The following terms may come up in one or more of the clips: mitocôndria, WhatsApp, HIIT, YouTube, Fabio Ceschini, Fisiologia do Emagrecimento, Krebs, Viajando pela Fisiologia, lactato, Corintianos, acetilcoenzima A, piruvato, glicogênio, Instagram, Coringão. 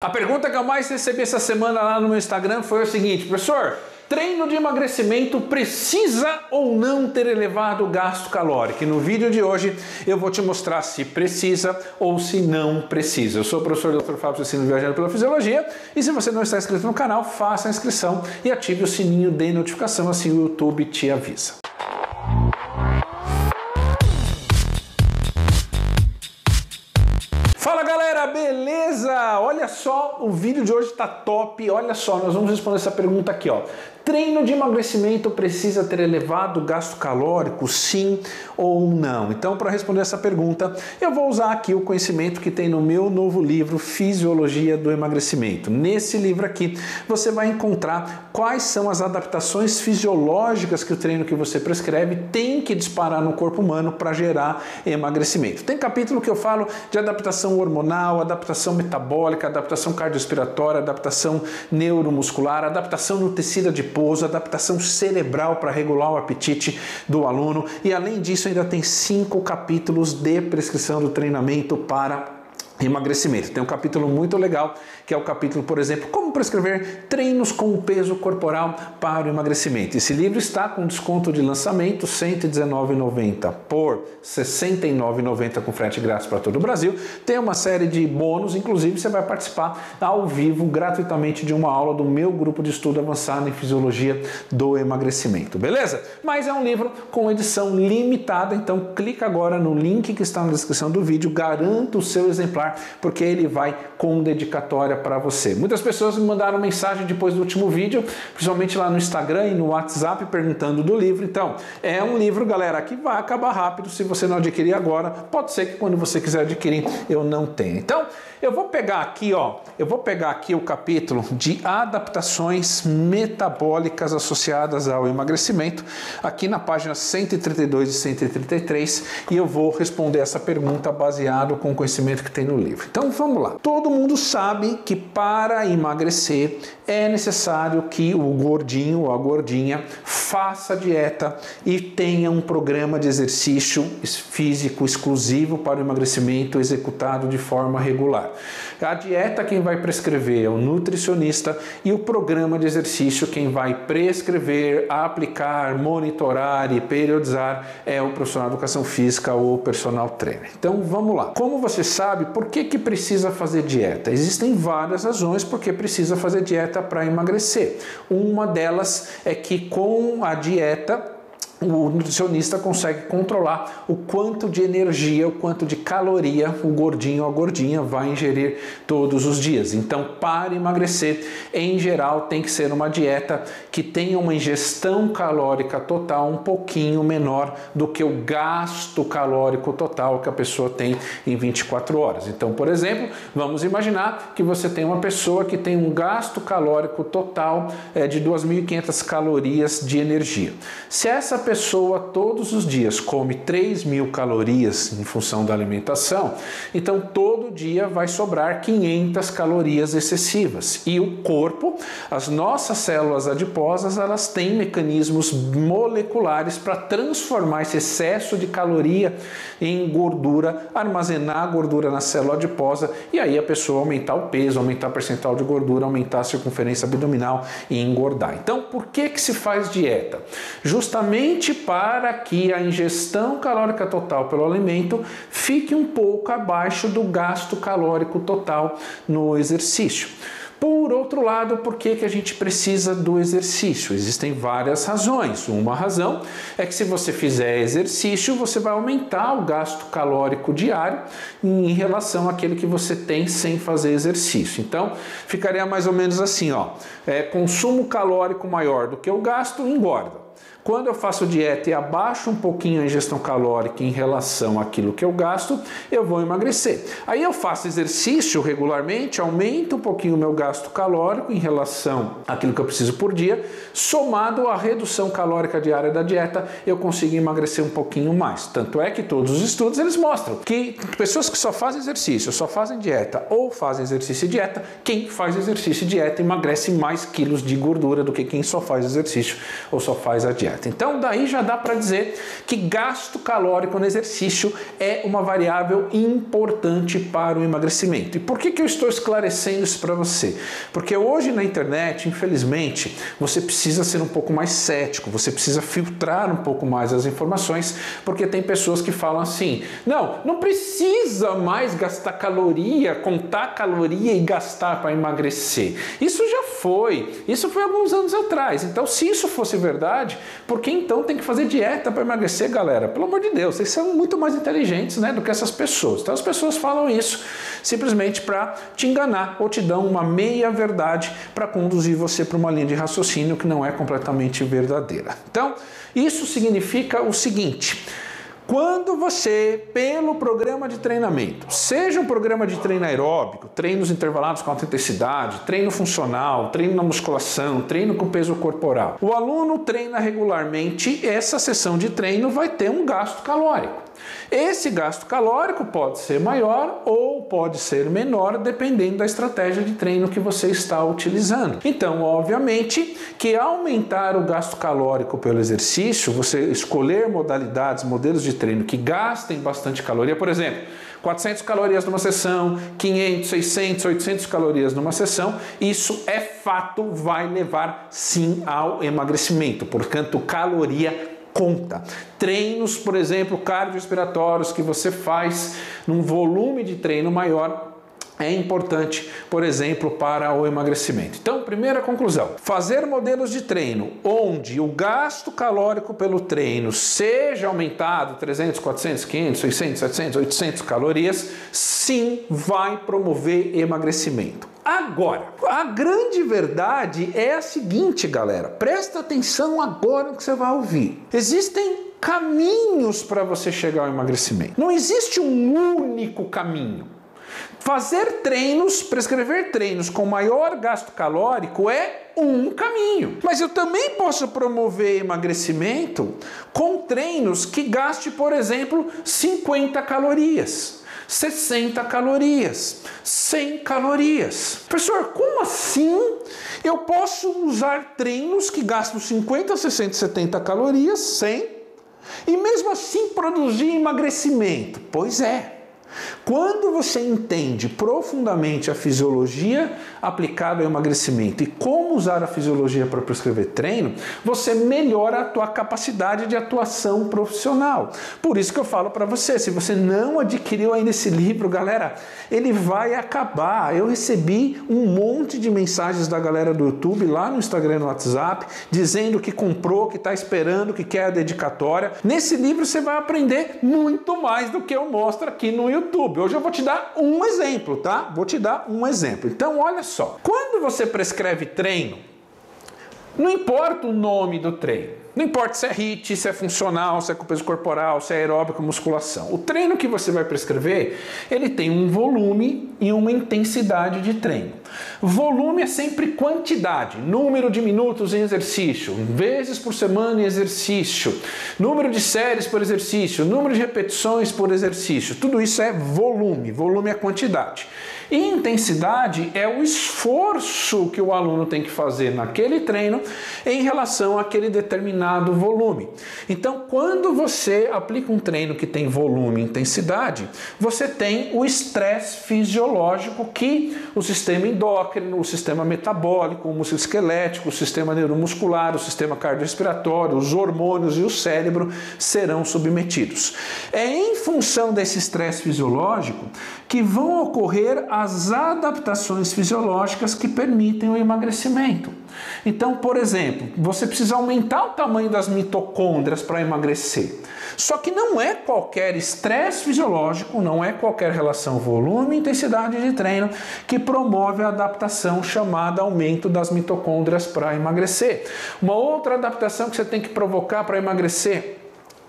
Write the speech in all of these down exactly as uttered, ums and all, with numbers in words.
A pergunta que eu mais recebi essa semana lá no meu Instagram foi o seguinte: professor, treino de emagrecimento precisa ou não ter elevado gasto calórico? E no vídeo de hoje eu vou te mostrar se precisa ou se não precisa. Eu sou o professor doutor Fabio Ceschini, Viajando pela Fisiologia, e se você não está inscrito no canal, faça a inscrição e ative o sininho de notificação, assim o YouTube te avisa. Fala galera, beleza? Olha só, o vídeo de hoje tá top, olha só, nós vamos responder essa pergunta aqui, ó. Treino de emagrecimento precisa ter elevado gasto calórico, sim ou não? Então, para responder essa pergunta, eu vou usar aqui o conhecimento que tem no meu novo livro, Fisiologia do Emagrecimento. Nesse livro aqui, você vai encontrar quais são as adaptações fisiológicas que o treino que você prescreve tem que disparar no corpo humano para gerar emagrecimento. Tem capítulo que eu falo de adaptação hormonal, adaptação metabólica, adaptação cardiorrespiratória, adaptação neuromuscular, adaptação no tecido adiposo, adaptação cerebral para regular o apetite do aluno, e além disso ainda tem cinco capítulos de prescrição do treinamento para emagrecimento. Tem um capítulo muito legal, que é o capítulo, por exemplo, como prescrever treinos com peso corporal para o emagrecimento. Esse livro está com desconto de lançamento, cento e dezenove reais e noventa centavos por sessenta e nove reais e noventa centavos com frete grátis para todo o Brasil. Tem uma série de bônus, inclusive você vai participar ao vivo, gratuitamente, de uma aula do meu grupo de estudo avançado em Fisiologia do Emagrecimento, beleza? Mas é um livro com edição limitada, então clica agora no link que está na descrição do vídeo, garanta o seu exemplar, porque ele vai com dedicatória para você. Muitas pessoas me mandaram mensagem depois do último vídeo, principalmente lá no Instagram e no WhatsApp, perguntando do livro. Então, é um livro, galera, que vai acabar rápido. Se você não adquirir agora, pode ser que quando você quiser adquirir, eu não tenha. Então, eu vou pegar aqui, ó, eu vou pegar aqui o capítulo de adaptações metabólicas associadas ao emagrecimento, aqui na página cento e trinta e dois e cento e trinta e três, e eu vou responder essa pergunta baseado com o conhecimento que tem no livro. Então vamos lá. Todo mundo sabe que para emagrecer é necessário que o gordinho ou a gordinha faça dieta e tenha um programa de exercício físico exclusivo para o emagrecimento executado de forma regular. A dieta quem vai prescrever é o nutricionista, e o programa de exercício quem vai prescrever, aplicar, monitorar e periodizar é o profissional de educação física ou personal trainer. Então vamos lá. Como você sabe, por que que precisa fazer dieta? Existem várias razões porque precisa fazer dieta para emagrecer. Uma delas é que com a dieta o nutricionista consegue controlar o quanto de energia, o quanto de caloria o gordinho ou a gordinha vai ingerir todos os dias. Então, para emagrecer, em geral, tem que ser uma dieta que tenha uma ingestão calórica total um pouquinho menor do que o gasto calórico total que a pessoa tem em vinte e quatro horas. Então, por exemplo, vamos imaginar que você tem uma pessoa que tem um gasto calórico total é, de duas mil e quinhentas calorias de energia. Se essa pessoa todos os dias come três mil calorias em função da alimentação, então todo dia vai sobrar quinhentas calorias excessivas. E o corpo, as nossas células adiposas, elas têm mecanismos moleculares para transformar esse excesso de caloria em gordura, armazenar a gordura na célula adiposa, e aí a pessoa aumentar o peso, aumentar o percentual de gordura, aumentar a circunferência abdominal e engordar. Então, por que que se faz dieta? Justamente para que a ingestão calórica total pelo alimento fique um pouco abaixo do gasto calórico total no exercício. Por outro lado, por que que a gente precisa do exercício? Existem várias razões. Uma razão é que se você fizer exercício, você vai aumentar o gasto calórico diário em relação àquele que você tem sem fazer exercício. Então, ficaria mais ou menos assim, ó. É, consumo calórico maior do que o gasto, engorda. Quando eu faço dieta e abaixo um pouquinho a ingestão calórica em relação àquilo que eu gasto, eu vou emagrecer. Aí eu faço exercício regularmente, aumento um pouquinho o meu gasto calórico em relação àquilo que eu preciso por dia, somado à redução calórica diária da dieta, eu consigo emagrecer um pouquinho mais. Tanto é que todos os estudos eles mostram que pessoas que só fazem exercício, só fazem dieta ou fazem exercício e dieta, quem faz exercício e dieta emagrece mais quilos de gordura do que quem só faz exercício ou só faz a dieta. dieta. Então daí já dá para dizer que gasto calórico no exercício é uma variável importante para o emagrecimento. E por que que eu estou esclarecendo isso para você? Porque hoje na internet, infelizmente, você precisa ser um pouco mais cético, você precisa filtrar um pouco mais as informações, porque tem pessoas que falam assim: não, não precisa mais gastar caloria, contar caloria e gastar para emagrecer. Isso já foi, isso foi alguns anos atrás. Então, se isso fosse verdade, por que então tem que fazer dieta para emagrecer, galera? Pelo amor de Deus, vocês são muito mais inteligentes, né, do que essas pessoas. Então, as pessoas falam isso simplesmente para te enganar ou te dão uma meia-verdade para conduzir você para uma linha de raciocínio que não é completamente verdadeira. Então, isso significa o seguinte: quando você, pelo programa de treinamento, seja um programa de treino aeróbico, treinos intervalados com alta intensidade, treino funcional, treino na musculação, treino com peso corporal, o aluno treina regularmente, essa sessão de treino vai ter um gasto calórico. Esse gasto calórico pode ser maior ou pode ser menor, dependendo da estratégia de treino que você está utilizando. Então, obviamente, que aumentar o gasto calórico pelo exercício, você escolher modalidades, modelos de treino que gastem bastante caloria, por exemplo, quatrocentas calorias numa sessão, quinhentas, seiscentas, oitocentas calorias numa sessão, isso é fato, vai levar sim ao emagrecimento, portanto, caloria conta. Treinos, por exemplo, cardiorrespiratórios que você faz num volume de treino maior é importante, por exemplo, para o emagrecimento. Então, primeira conclusão: fazer modelos de treino onde o gasto calórico pelo treino seja aumentado trezentas, quatrocentas, quinhentas, seiscentas, setecentas, oitocentas calorias, sim, vai promover emagrecimento. Agora, a grande verdade é a seguinte, galera. Presta atenção agora no que você vai ouvir. Existem caminhos para você chegar ao emagrecimento. Não existe um único caminho. Fazer treinos, prescrever treinos com maior gasto calórico é um caminho. Mas eu também posso promover emagrecimento com treinos que gaste, por exemplo, cinquenta calorias, sessenta calorias, cem calorias. Professor, como assim eu posso usar treinos que gastam cinquenta, sessenta, setenta calorias, cem, e mesmo assim produzir emagrecimento? Pois é. Quando você entende profundamente a fisiologia aplicada ao emagrecimento e como usar a fisiologia para prescrever treino, você melhora a tua capacidade de atuação profissional. Por isso que eu falo para você, se você não adquiriu ainda esse livro, galera, ele vai acabar. Eu recebi um monte de mensagens da galera do YouTube, lá no Instagram e no WhatsApp, dizendo que comprou, que está esperando, que quer a dedicatória. Nesse livro você vai aprender muito mais do que eu mostro aqui no YouTube. YouTube. Hoje eu vou te dar um exemplo, tá? Vou te dar um exemplo. Então, olha só. Quando você prescreve treino, não importa o nome do treino. Não importa se é H I I T, se é funcional, se é com peso corporal, se é aeróbico, musculação. O treino que você vai prescrever, ele tem um volume e uma intensidade de treino. Volume é sempre quantidade, número de minutos em exercício, vezes por semana em exercício, número de séries por exercício, número de repetições por exercício. Tudo isso é volume, volume é quantidade. E intensidade é o esforço que o aluno tem que fazer naquele treino em relação àquele determinado volume. Então, quando você aplica um treino que tem volume e intensidade, você tem o estresse fisiológico que o sistema endócrino, o sistema metabólico, o músculo esquelético, o sistema neuromuscular, o sistema cardiorrespiratório, os hormônios e o cérebro serão submetidos. É em função desse estresse fisiológico que vão ocorrer as adaptações fisiológicas que permitem o emagrecimento. Então, por exemplo, você precisa aumentar o tamanho das mitocôndrias para emagrecer. Só que não é qualquer estresse fisiológico, não é qualquer relação volume e intensidade de treino que promove a adaptação chamada aumento das mitocôndrias para emagrecer. Uma outra adaptação que você tem que provocar para emagrecer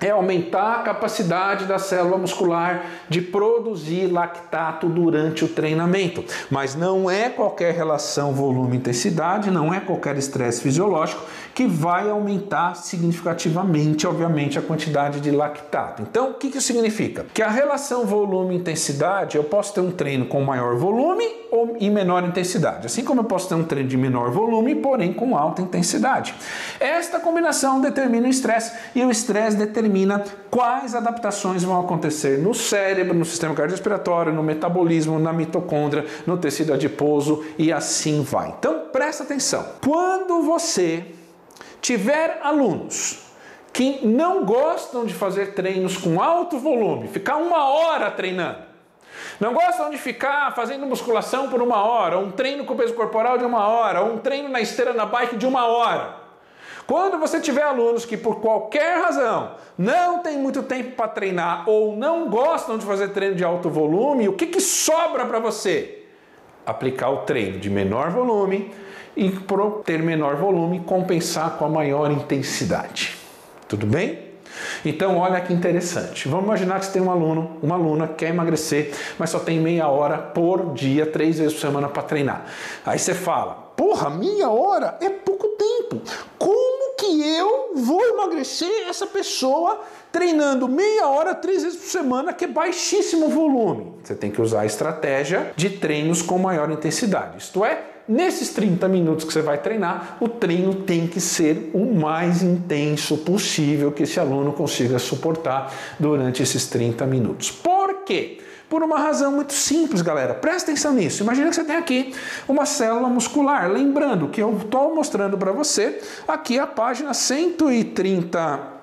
é aumentar a capacidade da célula muscular de produzir lactato durante o treinamento. Mas não é qualquer relação volume-intensidade, não é qualquer estresse fisiológico que vai aumentar significativamente, obviamente, a quantidade de lactato. Então, o que isso significa? Que a relação volume-intensidade, eu posso ter um treino com maior volume ou em menor intensidade. Assim como eu posso ter um treino de menor volume, porém com alta intensidade. Esta combinação determina o estresse e o estresse determina determina quais adaptações vão acontecer no cérebro, no sistema cardiorrespiratório, no metabolismo, na mitocôndria, no tecido adiposo e assim vai. Então, presta atenção. Quando você tiver alunos que não gostam de fazer treinos com alto volume, ficar uma hora treinando, não gostam de ficar fazendo musculação por uma hora, um treino com peso corporal de uma hora, um treino na esteira, na bike de uma hora. Quando você tiver alunos que por qualquer razão não tem muito tempo para treinar ou não gostam de fazer treino de alto volume, o que, que sobra para você? Aplicar o treino de menor volume e, por ter menor volume, compensar com a maior intensidade. Tudo bem? Então, olha que interessante. Vamos imaginar que você tem um aluno, uma aluna que quer emagrecer, mas só tem meia hora por dia, três vezes por semana para treinar. Aí você fala, porra, meia hora é pouco tempo. Como que eu vou emagrecer essa pessoa treinando meia hora, três vezes por semana, que é baixíssimo volume? Você tem que usar a estratégia de treinos com maior intensidade. Isto é, nesses trinta minutos que você vai treinar, o treino tem que ser o mais intenso possível que esse aluno consiga suportar durante esses trinta minutos. Por quê? Por uma razão muito simples, galera. Presta atenção nisso. Imagina que você tem aqui uma célula muscular. Lembrando que eu estou mostrando para você aqui a página cento e trinta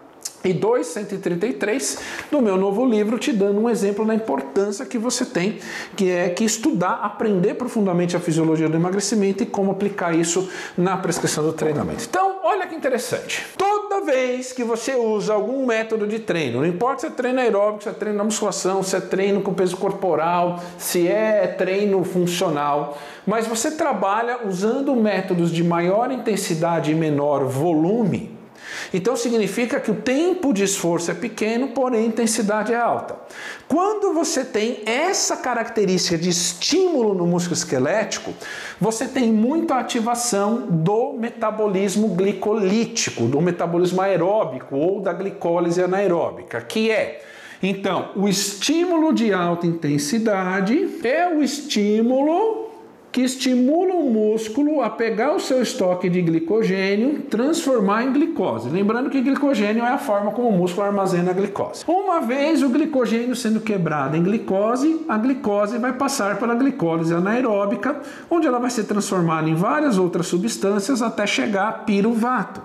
e dois, cento e trinta e três do meu novo livro, te dando um exemplo da importância que você tem, que é que estudar, aprender profundamente a fisiologia do emagrecimento e como aplicar isso na prescrição do treinamento. Então, olha que interessante. Toda vez que você usa algum método de treino, não importa se é treino aeróbico, se é treino na musculação, se é treino com peso corporal, se é treino funcional, mas você trabalha usando métodos de maior intensidade e menor volume, então significa que o tempo de esforço é pequeno, porém a intensidade é alta. Quando você tem essa característica de estímulo no músculo esquelético, você tem muita ativação do metabolismo glicolítico, do metabolismo aeróbico ou da glicólise anaeróbica, que é... Então, o estímulo de alta intensidade é o estímulo... que estimula o músculo a pegar o seu estoque de glicogênio, transformar em glicose. Lembrando que glicogênio é a forma como o músculo armazena a glicose. Uma vez o glicogênio sendo quebrado em glicose, a glicose vai passar pela glicólise anaeróbica, onde ela vai ser transformada em várias outras substâncias até chegar a piruvato.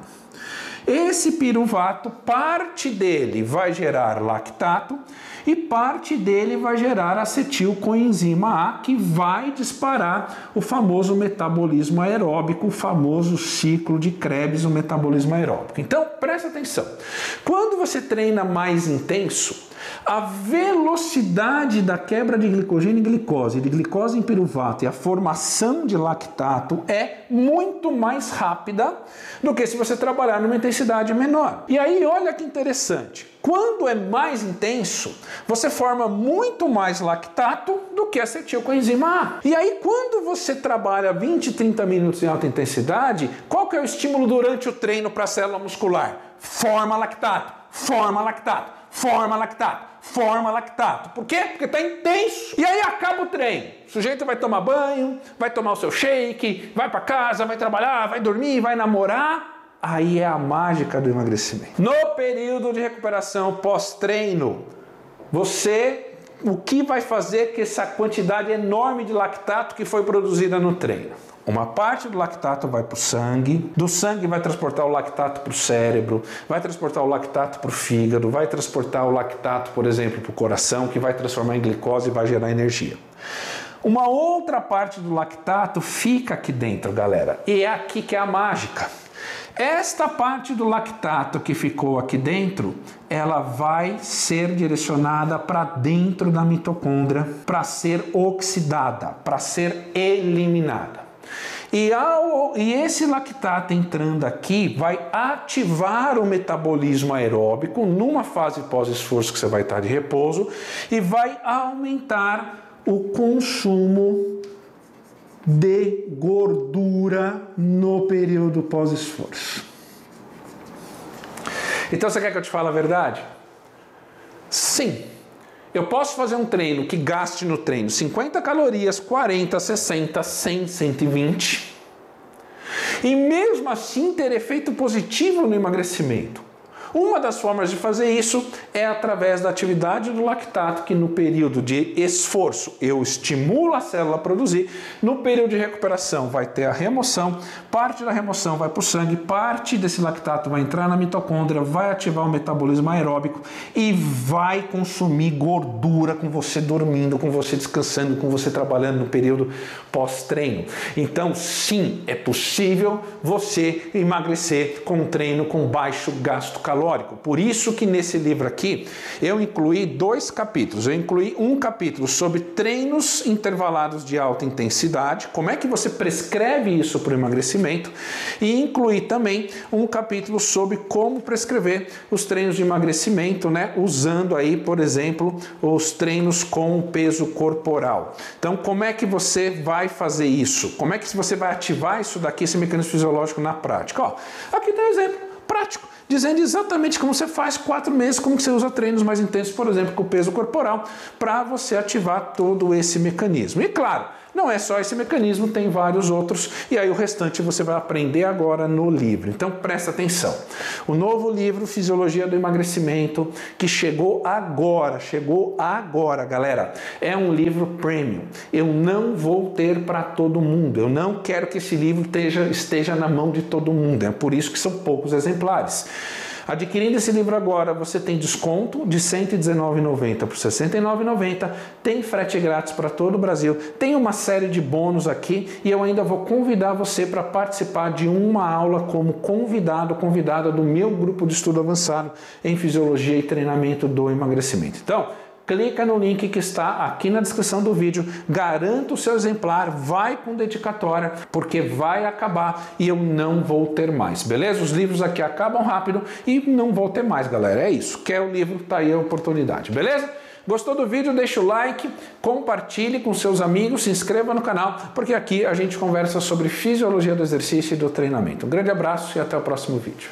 Esse piruvato, parte dele vai gerar lactato e parte dele vai gerar acetilcoenzima A, que vai disparar o famoso metabolismo aeróbico, o famoso ciclo de Krebs, o metabolismo aeróbico. Então, presta atenção. Quando você treina mais intenso, a velocidade da quebra de glicogênio em glicose, de glicose em piruvato e a formação de lactato é muito mais rápida do que se você trabalhar numa intensidade menor. E aí, olha que interessante. Quando é mais intenso, você forma muito mais lactato do que acetilcoenzima A. E aí, quando você trabalha vinte, trinta minutos em alta intensidade, qual que é o estímulo durante o treino para a célula muscular? Forma lactato, forma lactato. Forma lactato, forma lactato. Por quê? Porque está intenso. E aí acaba o treino. O sujeito vai tomar banho, vai tomar o seu shake, vai para casa, vai trabalhar, vai dormir, vai namorar. Aí é a mágica do emagrecimento. No período de recuperação pós-treino, você... O que vai fazer com essa quantidade enorme de lactato que foi produzida no treino? Uma parte do lactato vai para o sangue, do sangue vai transportar o lactato para o cérebro, vai transportar o lactato para o fígado, vai transportar o lactato, por exemplo, para o coração, que vai transformar em glicose e vai gerar energia. Uma outra parte do lactato fica aqui dentro, galera, e é aqui que é a mágica. Esta parte do lactato que ficou aqui dentro, ela vai ser direcionada para dentro da mitocôndria, para ser oxidada, para ser eliminada. E, ao, e esse lactato entrando aqui vai ativar o metabolismo aeróbico numa fase pós-esforço que você vai estar de repouso e vai aumentar o consumo de gordura no período pós-esforço. Então você quer que eu te fale a verdade? Sim. Eu posso fazer um treino que gaste no treino cinquenta calorias, quarenta, sessenta, cem, cento e vinte. E mesmo assim ter efeito positivo no emagrecimento. Uma das formas de fazer isso é através da atividade do lactato, que no período de esforço eu estimulo a célula a produzir, no período de recuperação vai ter a remoção, parte da remoção vai para o sangue, parte desse lactato vai entrar na mitocôndria, vai ativar o metabolismo aeróbico e vai consumir gordura com você dormindo, com você descansando, com você trabalhando no período pós-treino. Então, sim, é possível você emagrecer com um treino com baixo gasto calórico. Por isso que nesse livro aqui eu incluí dois capítulos. Eu incluí um capítulo sobre treinos intervalados de alta intensidade, como é que você prescreve isso para o emagrecimento, e incluí também um capítulo sobre como prescrever os treinos de emagrecimento, né? Usando aí, por exemplo, os treinos com peso corporal. Então, como é que você vai fazer isso? Como é que você vai ativar isso daqui, esse mecanismo fisiológico na prática? Ó, aqui tem um exemplo prático, dizendo exatamente como você faz quatro meses, como que você usa treinos mais intensos, por exemplo, com peso corporal, para você ativar todo esse mecanismo. E claro, não é só esse mecanismo, tem vários outros, e aí o restante você vai aprender agora no livro. Então presta atenção. O novo livro, Fisiologia do Emagrecimento, que chegou agora, chegou agora, galera, é um livro premium. Eu não vou ter para todo mundo, eu não quero que esse livro esteja, esteja na mão de todo mundo, é por isso que são poucos exemplares. Adquirindo esse livro agora, você tem desconto de cento e dezenove reais e noventa centavos por sessenta e nove reais e noventa centavos, tem frete grátis para todo o Brasil, tem uma série de bônus aqui e eu ainda vou convidar você para participar de uma aula como convidado, convidada do meu grupo de estudo avançado em Fisiologia e Treinamento do Emagrecimento. Então, clica no link que está aqui na descrição do vídeo, garanta o seu exemplar, vai com dedicatória, porque vai acabar e eu não vou ter mais, beleza? Os livros aqui acabam rápido e não vou ter mais, galera, é isso. Quer o livro? Tá aí a oportunidade, beleza? Gostou do vídeo? Deixa o like, compartilhe com seus amigos, se inscreva no canal, porque aqui a gente conversa sobre fisiologia do exercício e do treinamento. Um grande abraço e até o próximo vídeo.